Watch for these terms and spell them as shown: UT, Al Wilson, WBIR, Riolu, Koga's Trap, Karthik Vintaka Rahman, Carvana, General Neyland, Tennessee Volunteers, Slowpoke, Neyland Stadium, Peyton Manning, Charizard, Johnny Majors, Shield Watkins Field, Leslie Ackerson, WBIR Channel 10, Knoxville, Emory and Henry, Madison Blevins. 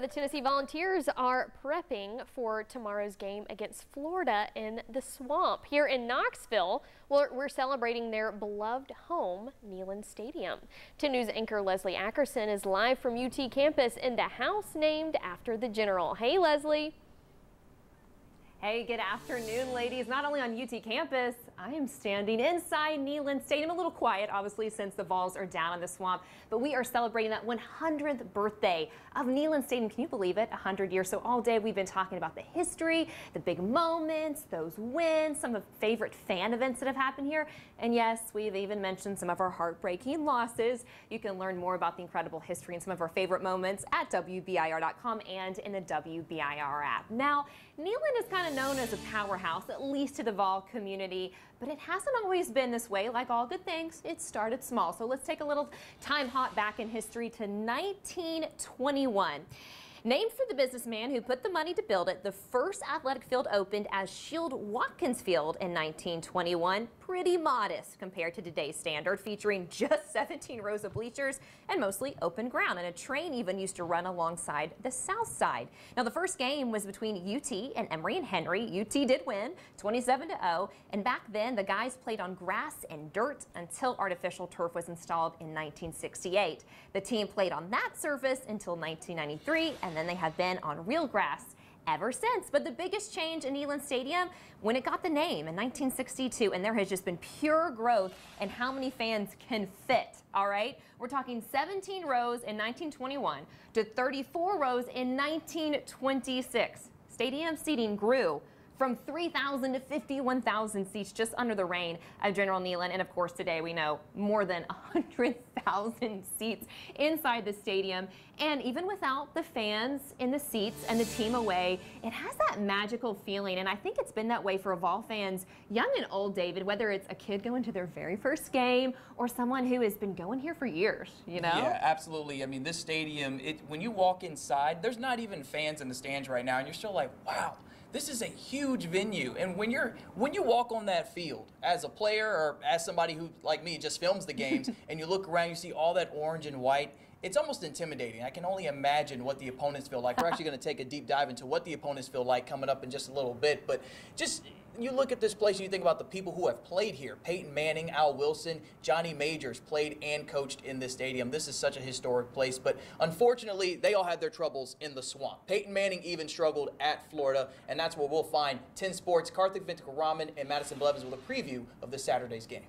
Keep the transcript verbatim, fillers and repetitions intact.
The Tennessee Volunteers are prepping for tomorrow's game against Florida in the Swamp. Here in Knoxville, we're, we're celebrating their beloved home, Neyland Stadium. ten News anchor Leslie Ackerson is live from U T campus in the house named after the General. Hey, Leslie. Hey, good afternoon, ladies. Not only on U T campus, I am standing inside Neyland Stadium. A little quiet, obviously, since the Vols are down in the Swamp, but we are celebrating that one hundredth birthday of Neyland Stadium. Can you believe it? one hundred years. So all day we've been talking about the history, the big moments, those wins, some of the favorite fan events that have happened here. And yes, we've even mentioned some of our heartbreaking losses. You can learn more about the incredible history and some of our favorite moments at W B I R dot com and in the W B I R app. Now, Neyland is kind of known as a powerhouse, at least to the Vol community, but it hasn't always been this way. Like all good things, it started small. So let's take a little time hop back in history to nineteen twenty-one. Named for the businessman who put the money to build it, the first athletic field opened as Shield Watkins Field in nineteen twenty-one. Pretty modest compared to today's standard, featuring just seventeen rows of bleachers and mostly open ground. And a train even used to run alongside the south side. Now, the first game was between U T and Emory and Henry. U T did win twenty-seven to zero. And back then, the guys played on grass and dirt until artificial turf was installed in nineteen sixty-eight. The team played on that surface until nineteen ninety-three. And And then they have been on real grass ever since. But the biggest change in Neyland Stadium, when it got the name in nineteen sixty-two, and there has just been pure growth in how many fans can fit. All right, we're talking seventeen rows in nineteen twenty-one to thirty-four rows in nineteen twenty-six. Stadium seating grew from three thousand to fifty-one thousand seats just under the reign of General Neyland. And of course, today we know more than one hundred thousand seats inside the stadium. And even without the fans in the seats and the team away, it has that magical feeling. And I think it's been that way for Vol fans, young and old, David, whether it's a kid going to their very first game or someone who has been going here for years, you know? Yeah, absolutely. I mean, this stadium, it, when you walk inside, there's not even fans in the stands right now, and you're still like, wow. This is a huge venue, and when you're when you walk on that field as a player or as somebody who, like me, just films the games, and you look around, you see all that orange and white, it's almost intimidating. I can only imagine what the opponents feel like. We're actually going to take a deep dive into what the opponents feel like coming up in just a little bit, but just you look at this place and you think about the people who have played here. Peyton Manning, Al Wilson, Johnny Majors played and coached in this stadium. This is such a historic place, but unfortunately, they all had their troubles in the Swamp. Peyton Manning even struggled at Florida, and that's where we'll find ten Sports' Karthik Vintaka Rahman and Madison Blevins with a preview of this Saturday's game.